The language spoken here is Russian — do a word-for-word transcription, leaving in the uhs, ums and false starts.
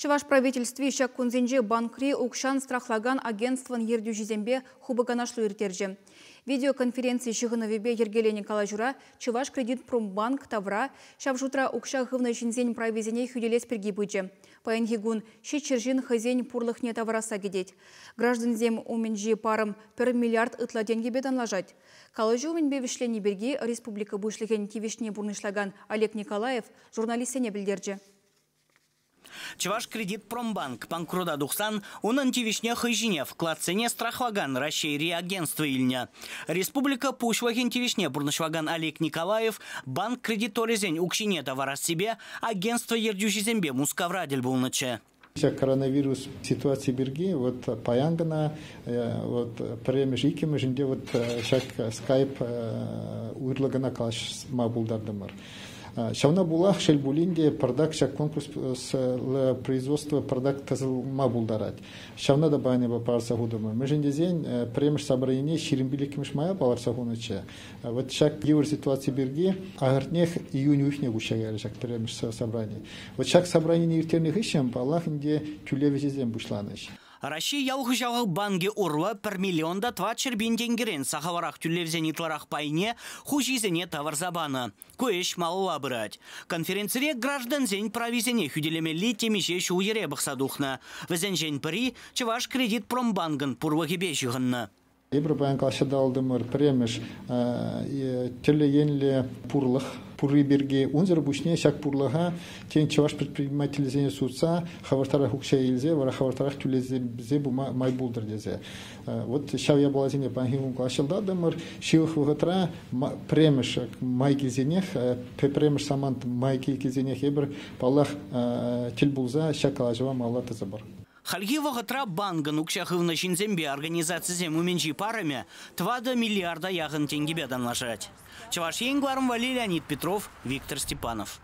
Чӑваш правительстве ишак кунзенже банкри укшан страхлаган агентствон ердюжизембе хубаганашлы иртерже. Видеоконференции шығынавебе ергелени калажура Чӑвашкредитпромбанк тавра шавжутра укша хывна жинзень правизене хюделес пергибыджи. Паэнгигун шичержин хазень пурлыхне тавраса гидеть. Гражданзем уменжи парым пер миллиард ытла денгебе танлажать. Калажу уменбе вишлени берги республика бушлыген тивишне бурнышлаган Олег Николаев журналистене білдерже. Чӑвашкредитпромбанк банкрода тухсан унын тивишне хыйжине вкладсене страхлаган Россия реагентство илне. Республика пушвахин тивишне бурнышваган Олег Николаев банк кредиторизень укшине товарас себе агентство ердюжизембе мускаврадель булныче. Вся коронавирус ситуация берги, вот паянгана, вот премеж икем, жинде вот шак скайп урлагана калаш мабулдардамар. Шавна булах шельбулинде продакт шак конкурс производства продакт тазылма булдарать. Шавна дабайны бапарса гудамар. Межендезень премеш сабрайне ширимбиликимеш мая баларса гуныча. Вот шак евр ситуации берги, агартнех июнь уйхне гушагали шак премеш сабрайне. Вот шак сабрайне невтерных ищем, балах инде тюлевизизем бушланыш. Россия ялгыжалы банге урла пер миллионда тва чербин денгерен сахаварах тюлевзени тларах пайне хужизене тавар забана. Коэш малла брать. Конференцире граждан зень правизене хюделемелли темиже шуеребах садухна. Везенжень пари Чӑвашкредитпромбангын пурлагибежиганна. Европейский классидал демор премиш телеенле пурлах пуриберге унзер бушне шак пурлага тен чаваш предпринимателизене судца хавартарах укшейлзе вара хавартарах тюлезе бума майбулдердезе. Вот шав я балазине пангивун классидал демор шивых вгатра премиш майки зенех премиш самант майки кизенех ебр палах тельбулза шакалажва малата забар. Хальгива гатра банга нукшахывна шинзембе организации земуменчи парами твада миллиарда яхан тенгебедан лажать. Чаваш Енгларм, Валерий Леонид Петров, Виктор Степанов.